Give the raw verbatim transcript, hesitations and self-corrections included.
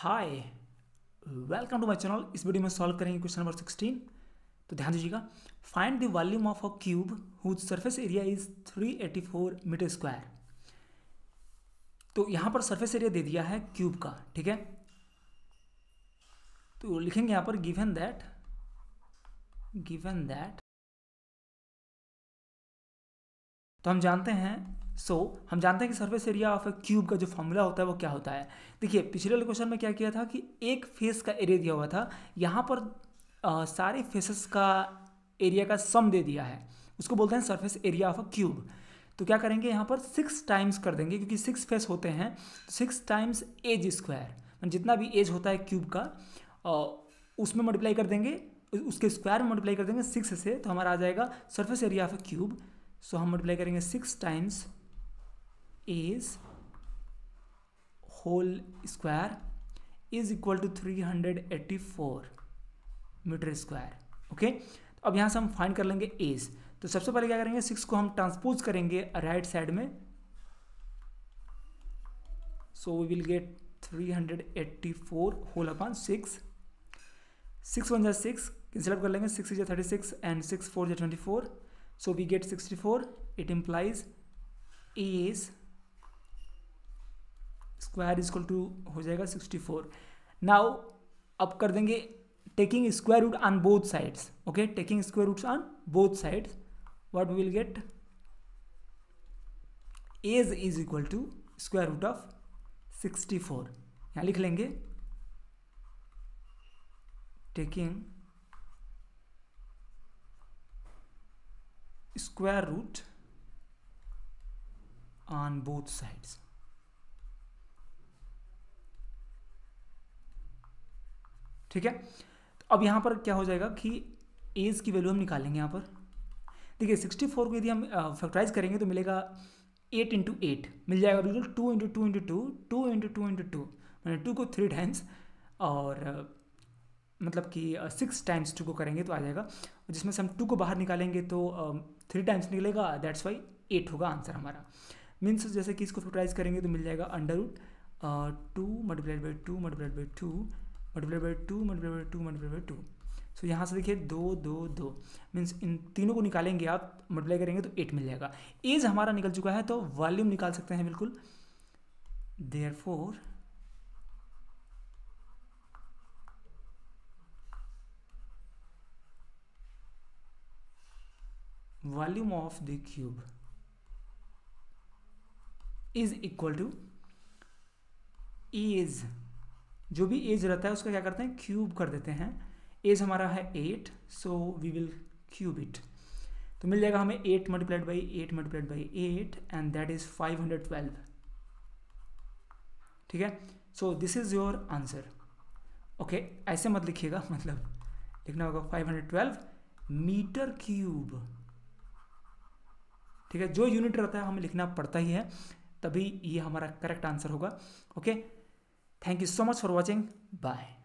Hi welcome to my channel. इस video में solve करेंगे क्वेश्चन नंबर सोलह। तो ध्यान दीजिएगा, find the volume of a cube whose surface area is तीन सौ चौरासी मीटर स्क्वायर। तो यहाँ पर सरफेस एरिया दे दिया है क्यूब का, ठीक है। तो लिखेंगे यहाँ पर गिवन दैट गिवन दैट तो हम जानते हैं सो so, हम जानते हैं कि surface area of a cube का जो फॉर्मूला होता है वो क्या होता है। देखिए पिछले वाले क्वेश्चन में क्या किया था कि एक फेस का एरिया दिया हुआ था, यहाँ पर आ, सारे फेसेस का एरिया का सम दे दिया है, उसको बोलते हैं surface area of a cube. तो क्या करेंगे यहाँ पर सिक्स टाइम्स कर देंगे, क्योंकि सिक्स फेस होते हैं, सिक्स टाइम्स एज स्क्वायर, जितना भी एज होता है क्यूब का आ, उसमें मल्टीप्लाई कर देंगे, उसके स्क्वायर में मल्टीप्लाई कर देंगे सिक्स से, तो हमारा आ जाएगा surface area of a cube. So हम मल्टीप्लाई करेंगे six times edge whole square is equal to three hundred eighty four metre square. Okay, अब यहाँ से हम फाइंड कर लेंगे एज। तो सबसे पहले क्या करेंगे, सिक्स को हम ट्रांसपोज करेंगे राइट साइड में, so we will get three hundred eighty four whole upon six. Six one जा सिक्स कैंसिल कर लेंगे, सिक्स जा thirty six and six four जा twenty four, so we get sixty four. It implies edge square is equal to हो जाएगा sixty four. Now अब कर देंगे taking square root on both sides. Okay, taking square roots on both sides, what will get edge is equal to square root of sixty four. यहाँ लिख लेंगे taking square root on both sides. ठीक है, तो अब यहाँ पर क्या हो जाएगा कि एज की वैल्यू हम निकालेंगे। यहाँ पर देखिए सिक्सटी फोर को यदि हम फैक्टराइज करेंगे तो मिलेगा एट इंटू एट, मिल जाएगा बिल्कुल two into two into two two into two into two मैंने टू को थ्री टाइम्स और मतलब कि सिक्स टाइम्स टू को करेंगे तो आ जाएगा, जिसमें से हम टू को बाहर निकालेंगे तो थ्री टाइम्स निकलेगा, दैट्स वाई एट होगा आंसर हमारा। मीन्स जैसे कि इसको फैक्टराइज करेंगे तो मिल जाएगा under root two multiplied by two multiplied by two multiply by two multiply by two multiply by two. So यहाँ से देखिए दो दो दो मीन्स इन तीनों को निकालेंगे आप, मल्टीप्लाई करेंगे तो एट मिल जाएगा। एज हमारा निकल चुका है तो वॉल्यूम निकाल सकते हैं बिल्कुल। Therefore volume of the cube is equal to edge, जो भी एज रहता है उसका क्या करते हैं क्यूब कर देते हैं। एज हमारा है eight, so we will cube it. तो मिल जाएगा हमें eight multiplied by eight multiplied by eight and that is five hundred twelve. ठीक है, so this is your answer. Okay, ऐसे मत लिखिएगा, मतलब लिखना होगा five hundred twelve metre cube. ठीक है, जो यूनिट रहता है हमें लिखना पड़ता ही है, तभी ये हमारा करेक्ट आंसर होगा। Okay, thank you so much for watching, bye.